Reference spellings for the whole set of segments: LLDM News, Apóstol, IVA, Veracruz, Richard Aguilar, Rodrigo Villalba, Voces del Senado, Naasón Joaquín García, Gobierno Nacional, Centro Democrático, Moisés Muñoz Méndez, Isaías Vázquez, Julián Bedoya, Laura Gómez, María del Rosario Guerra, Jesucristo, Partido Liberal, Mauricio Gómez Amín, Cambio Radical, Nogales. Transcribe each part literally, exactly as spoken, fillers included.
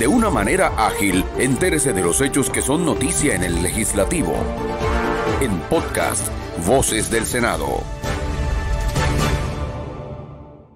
de una manera ágil. Entérese de los hechos que son noticia en el legislativo. En podcast, Voces del Senado.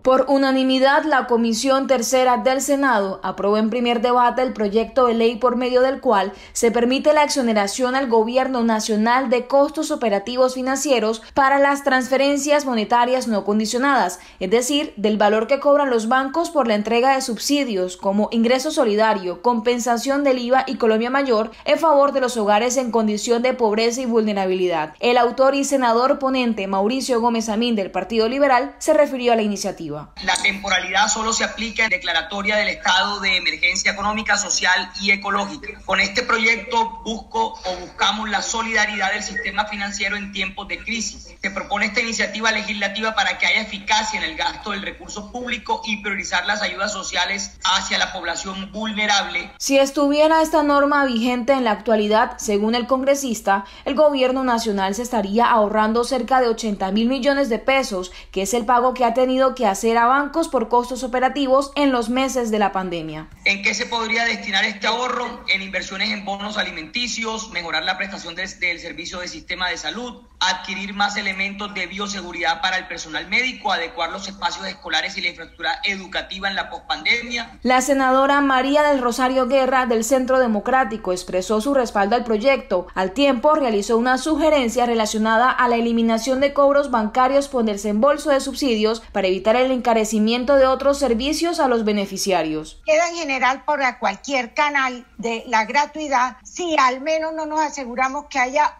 Por unanimidad, la Comisión Tercera del Senado aprobó en primer debate el proyecto de ley por medio del cual se permite la exoneración al Gobierno Nacional de costos operativos financieros para las transferencias monetarias no condicionadas, es decir, del valor que cobran los bancos por la entrega de subsidios como ingreso solidario, compensación del I V A y Colombia Mayor en favor de los hogares en condición de pobreza y vulnerabilidad. El autor y senador ponente Mauricio Gómez Amín del Partido Liberal se refirió a la iniciativa. La temporalidad solo se aplica en declaratoria del estado de emergencia económica, social y ecológica. Con este proyecto busco o buscamos la solidaridad del sistema financiero en tiempos de crisis. Se propone esta iniciativa legislativa para que haya eficacia en el gasto del recurso público y priorizar las ayudas sociales hacia la población vulnerable. Si estuviera esta norma vigente en la actualidad, según el congresista, el Gobierno Nacional se estaría ahorrando cerca de ochenta mil millones de pesos, que es el pago que ha tenido que hacer a bancos por costos operativos en los meses de la pandemia. ¿En qué se podría destinar este ahorro? En inversiones en bonos alimenticios, mejorar la prestación de, del servicio de sistema de salud, adquirir más elementos de bioseguridad para el personal médico, adecuar los espacios escolares y la infraestructura educativa en la pospandemia. La senadora María del Rosario Guerra del Centro Democrático expresó su respaldo al proyecto. Al tiempo realizó una sugerencia relacionada a la eliminación de cobros bancarios por desembolso de subsidios para evitar el encarecimiento de otros servicios a los beneficiarios. Queda en general para cualquier canal de la gratuidad si al menos no nos aseguramos que haya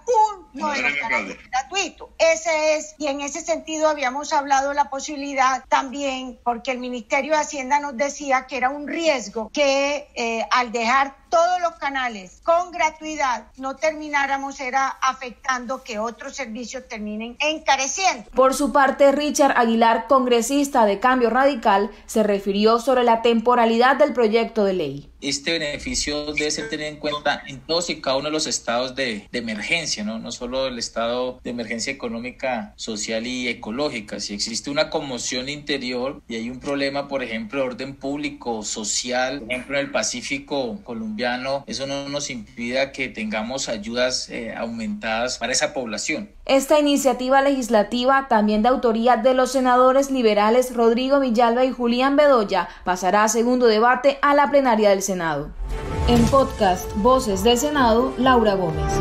uno de los canales gratuito. Ese es, y en ese sentido habíamos hablado la posibilidad también, porque el Ministerio de Hacienda nos decía que era un riesgo que eh, al dejar todos los canales con gratuidad no termináramos era afectando que otros servicios terminen encareciendo. Por su parte, Richard Aguilar, congresista de Cambio Radical, se refirió sobre la temporalidad del proyecto de ley. Este beneficio debe ser tenido en cuenta en todos y cada uno de los estados de, de emergencia, ¿no? No solo el estado de emergencia económica, social y ecológica. Si existe una conmoción interior y hay un problema, por ejemplo, de orden público, social, por ejemplo, en el Pacífico colombiano, eso no nos impida que tengamos ayudas eh, aumentadas para esa población. Esta iniciativa legislativa, también de autoría de los senadores liberales Rodrigo Villalba y Julián Bedoya, pasará a segundo debate a la plenaria del Senado. En podcast Voces del Senado, Laura Gómez.